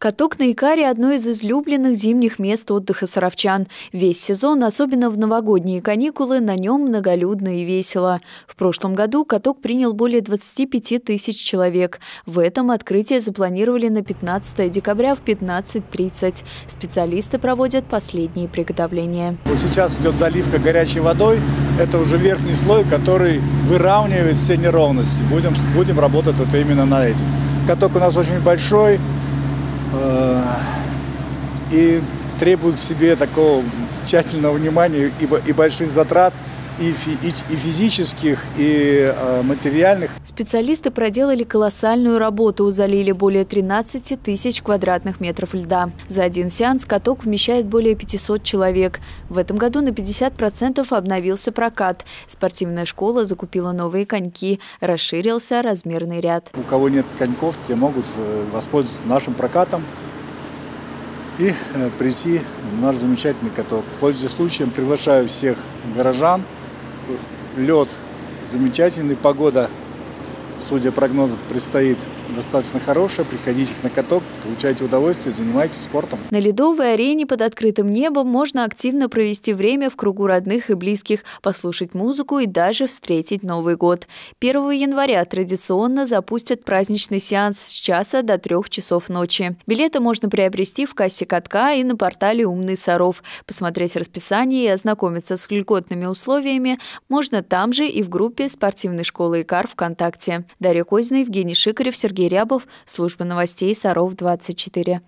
Каток на Икаре – одно из излюбленных зимних мест отдыха саровчан. Весь сезон, особенно в новогодние каникулы, на нем многолюдно и весело. В прошлом году каток принял более 25 тысяч человек. В этом открытие запланировали на 15 декабря в 15:30. Специалисты проводят последние приготовления. Сейчас идет заливка горячей водой. Это уже верхний слой, который выравнивает все неровности. Будем работать вот именно на этим. Каток у нас очень большой и требует к себе такого тщательного внимания и больших затрат, и физических, и материальных. Специалисты проделали колоссальную работу, залили более 13 тысяч квадратных метров льда. За один сеанс каток вмещает более 500 человек. В этом году на 50% обновился прокат. Спортивная школа закупила новые коньки, расширился размерный ряд. У кого нет коньков, те могут воспользоваться нашим прокатом и прийти в наш замечательный каток. Пользуясь случаем, приглашаю всех горожан. Лед замечательный, погода, судя прогнозам, предстоит достаточно хорошая. Приходите на каток, получайте удовольствие, занимайтесь спортом. На ледовой арене под открытым небом можно активно провести время в кругу родных и близких, послушать музыку и даже встретить Новый год. 1 января традиционно запустят праздничный сеанс с 1 до 3 часов ночи. Билеты можно приобрести в кассе катка и на портале «Умный Саров». Посмотреть расписание и ознакомиться с льготными условиями можно там же и в группе спортивной школы «Икар» ВКонтакте. Дарья Козина, Евгений Шикарев, Сергей Рябов, служба новостей Саров 24.